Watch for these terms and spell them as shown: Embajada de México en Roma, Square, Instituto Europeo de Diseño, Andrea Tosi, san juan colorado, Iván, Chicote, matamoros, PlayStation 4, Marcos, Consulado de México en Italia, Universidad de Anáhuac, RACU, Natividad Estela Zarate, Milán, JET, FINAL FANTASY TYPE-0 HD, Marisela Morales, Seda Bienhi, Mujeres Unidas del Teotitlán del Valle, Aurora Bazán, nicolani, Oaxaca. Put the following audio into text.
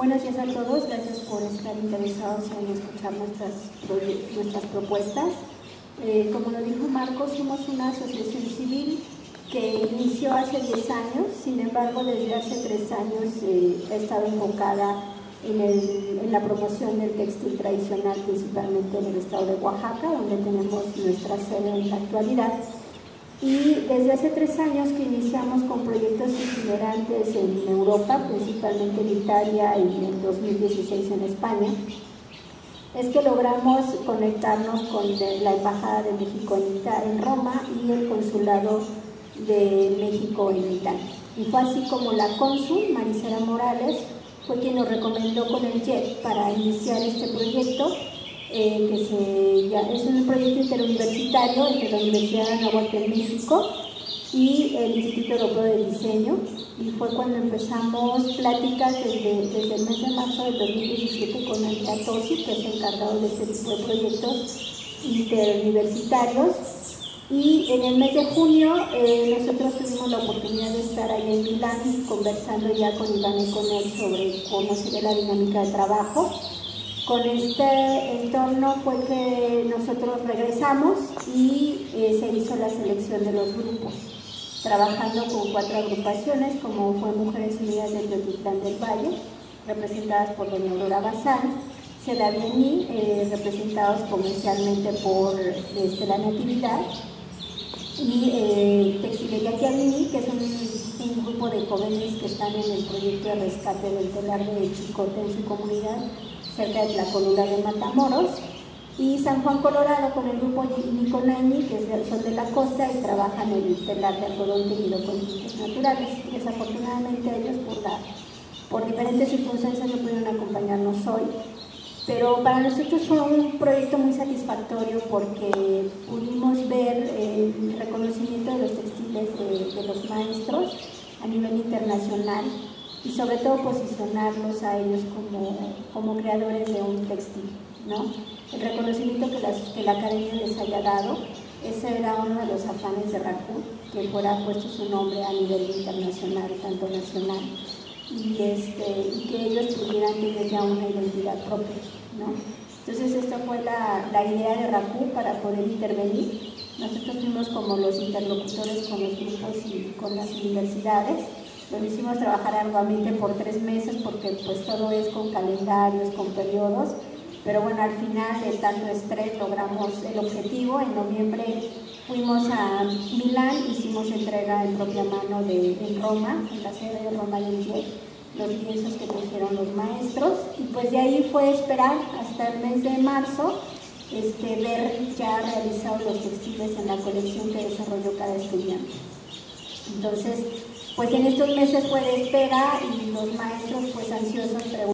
Buenos días a todos, gracias por estar interesados en escuchar nuestras propuestas. Como lo dijo Marcos, somos una asociación civil que inició hace 10 años, sin embargo desde hace 3 años ha estado enfocada en la promoción del textil tradicional, principalmente en el estado de Oaxaca, donde tenemos nuestra sede en la actualidad. Y desde hace 3 años que iniciamos con proyectos itinerantes en Europa, principalmente en Italia y en 2016 en España, es que logramos conectarnos con la Embajada de México en Roma y el Consulado de México en Italia. Y fue así como la cónsul, Marisela Morales, fue quien nos recomendó con el JET para iniciar este proyecto, es un proyecto interuniversitario entre la Universidad de Anáhuac en México y el Instituto Europeo de Diseño, y fue cuando empezamos pláticas desde el mes de marzo de 2017 con Andrea Tosi, que es encargado de este tipo de proyectos interuniversitarios, y en el mes de junio nosotros tuvimos la oportunidad de estar ahí en Milán conversando ya con Iván y con él sobre cómo sería la dinámica de trabajo. Con este entorno fue que nosotros regresamos y se hizo la selección de los grupos, trabajando con 4 agrupaciones, como fue Mujeres Unidas del Teotitlán del Valle, representadas por doña Aurora Bazán, Seda Bienhi, representados comercialmente por la Natividad, y Textilería que es un grupo de jóvenes que están en el proyecto de rescate del telar de Chicote en su comunidad, cerca de la columna de Matamoros, y San Juan Colorado con el grupo Nicolani, que son de la costa y trabajan en el telar de algodón teñido con tintes naturales. Desafortunadamente ellos por diferentes circunstancias no pudieron acompañarnos hoy, pero para nosotros fue un proyecto muy satisfactorio porque pudimos ver el reconocimiento de los textiles de los maestros a nivel internacional, y sobre todo posicionarlos a ellos como creadores de un textil, ¿no? El reconocimiento que la academia les haya dado, ese era uno de los afanes de RACU, que fuera puesto su nombre a nivel internacional, tanto nacional, y que ellos pudieran tener ya una identidad propia, ¿no? Entonces esta fue la idea de RACU para poder intervenir. Nosotros fuimos como los interlocutores con los grupos y con las universidades. Lo hicimos trabajar arduamente por 3 meses porque pues todo es con calendarios, con periodos, pero bueno, al final de tanto estrés logramos el objetivo. En noviembre fuimos a Milán, hicimos entrega en propia mano en Roma, en la sede de Roma del JET, los lienzos que trajeron los maestros, y pues de ahí fue esperar hasta el mes de marzo ver ya realizados los textiles en la colección que desarrolló cada estudiante. Entonces, pues en estos meses fue de espera y los maestros pues ansiosos preguntaron.